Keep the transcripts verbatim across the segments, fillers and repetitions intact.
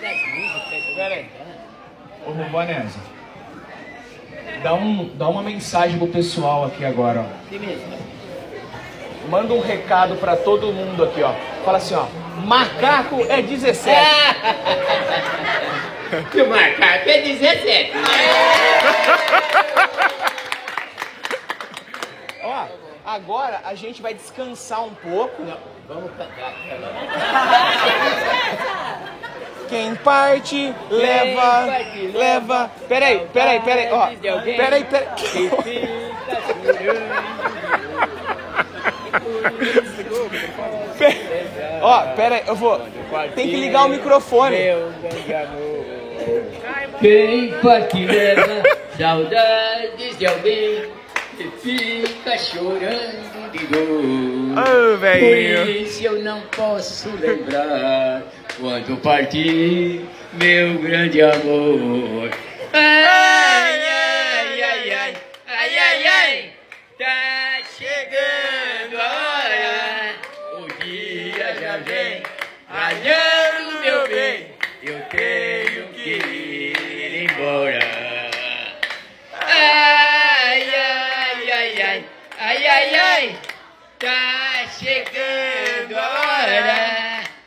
Pera aí. Ô, Vanessa, dá, um, dá uma mensagem pro pessoal aqui agora, ó. Manda um recado pra todo mundo aqui, ó. Fala assim, ó. Macaco é dezessete. Que macaco é dezessete. Ó, agora a gente vai descansar um pouco. Não, vamos cantar. Quem parte, leva, Quem parte, leva. Peraí, peraí, peraí, ó. Peraí, peraí. Ó, peraí, eu vou. Tem que ligar o microfone. Quem parte, leva, saudades de alguém que fica chorando de dor. Oh, por isso eu não posso lembrar. Quando partir, meu grande amor. Ai, ai, ai, ai, ai, ai, ai, tá chegando a hora. O dia já vem, adiando, meu bem, eu tenho que ir embora. Ai, ai, ai, ai, ai, ai, ai, tá chegando a hora.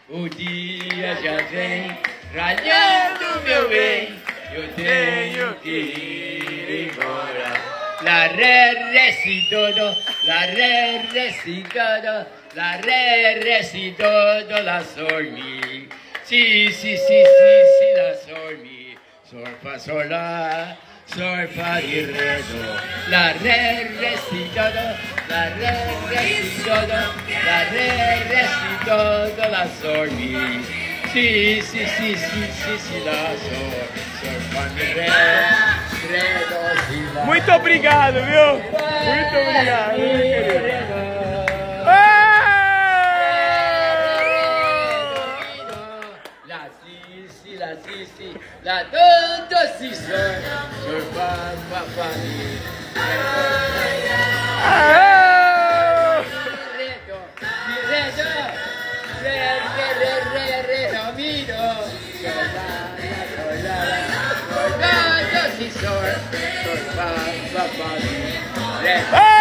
O dia já vem, ralhando, meu bem, eu tenho que ir embora. La re re si do do, la re re si do do, la re re si do do, la sol mi, si si si si si la sol mi, sol fa sol la, sol fa di re do, la re re si do do. La re re si do do, la re re si do do, la sol mi, si si si si si si la sol, sol fa mi re, re do si la. Muito obrigado, viu? Muito obrigado, meu querido. La si si la si si la do do si sol, sol fa fa fa mi. Hey!